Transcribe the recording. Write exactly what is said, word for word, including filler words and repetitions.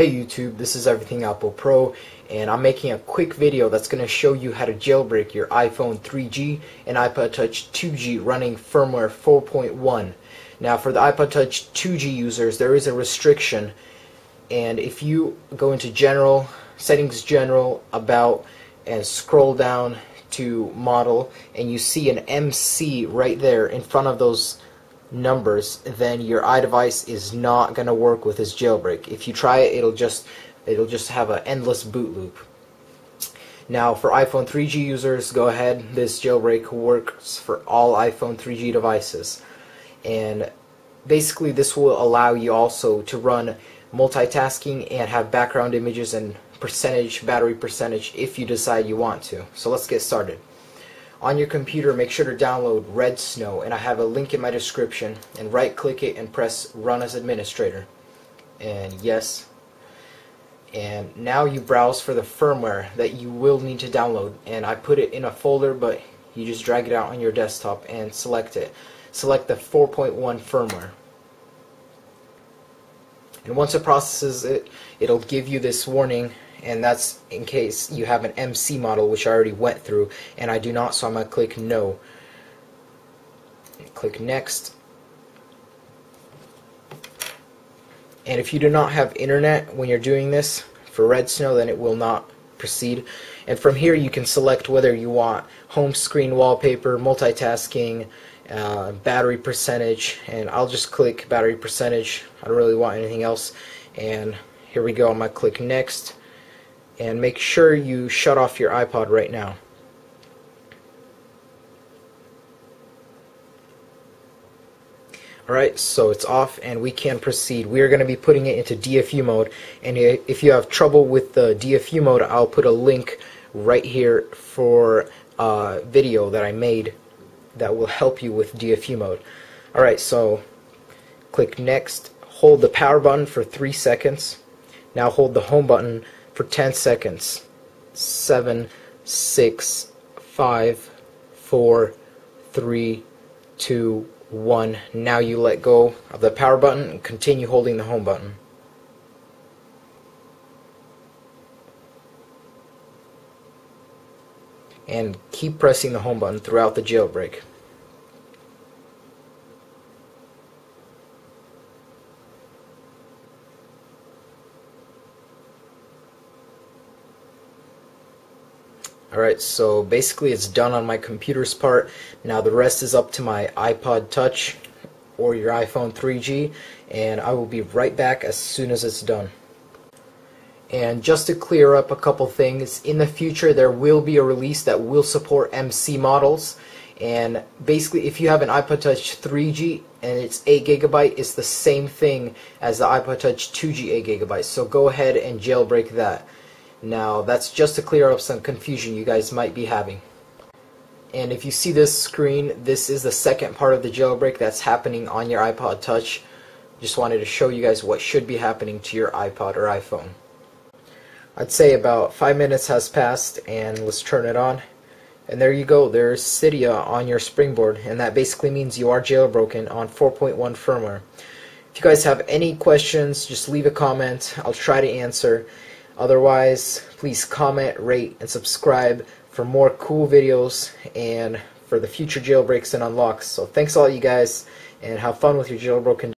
Hey YouTube, this is Everything Apple Pro, and I'm making a quick video that's going to show you how to jailbreak your iPhone three G and iPod Touch two G running firmware four point one. Now for the iPod Touch two G users, there is a restriction, and if you go into General, Settings General, About, and scroll down to Model, and you see an M C right there in front of those numbers, then your iDevice is not going to work with this jailbreak. If you try it, it'll just it'll just have an endless boot loop. Now for iPhone three G users, go ahead, this jailbreak works for all iPhone three G devices, and basically this will allow you also to run multitasking and have background images and percentage battery percentage if you decide you want to. So let's get started. On your computer, make sure to download Redsnow, and I have a link in my description, and right click it and press Run as Administrator, and yes, and now you browse for the firmware that you will need to download, and I put it in a folder, but you just drag it out on your desktop and select it. Select the four point one firmware, and once it processes it, it'll give you this warning, and that's in case you have an M C model, which I already went through, and I do not, so I'm going to click No. Click Next. And if you do not have internet when you're doing this for Redsnow, then it will not proceed. And from here you can select whether you want home screen wallpaper, multitasking, uh, battery percentage, and I'll just click battery percentage. I don't really want anything else. And here we go, I'm going to click Next. And make sure you shut off your iPod right now. Alright, so it's off and we can proceed. We are going to be putting it into D F U mode, and if you have trouble with the D F U mode, I'll put a link right here for a video that I made that will help you with D F U mode. Alright, so click Next, hold the power button for three seconds, now hold the home button for ten seconds. seven, six, five, four, three, two, one. Now you let go of the power button and continue holding the home button. And keep pressing the home button throughout the jailbreak. Alright, so basically it's done on my computer's part. Now the rest is up to my iPod Touch or your iPhone three G, and I will be right back as soon as it's done. And just to clear up a couple things, in the future there will be a release that will support M C models, and basically if you have an iPod Touch three G and it's eight gigabyte, it's the same thing as the iPod Touch two G eight gigabyte, so go ahead and jailbreak that. Now that's just to clear up some confusion you guys might be having. And if you see this screen, this is the second part of the jailbreak that's happening on your iPod Touch. Just wanted to show you guys what should be happening to your iPod or iPhone. I'd say about five minutes has passed, and let's turn it on. And there you go, there's Cydia on your springboard, and that basically means you are jailbroken on four point one firmware. If you guys have any questions, just leave a comment, I'll try to answer. Otherwise, please comment, rate, and subscribe for more cool videos and for the future jailbreaks and unlocks. So thanks all you guys, and have fun with your jailbroken.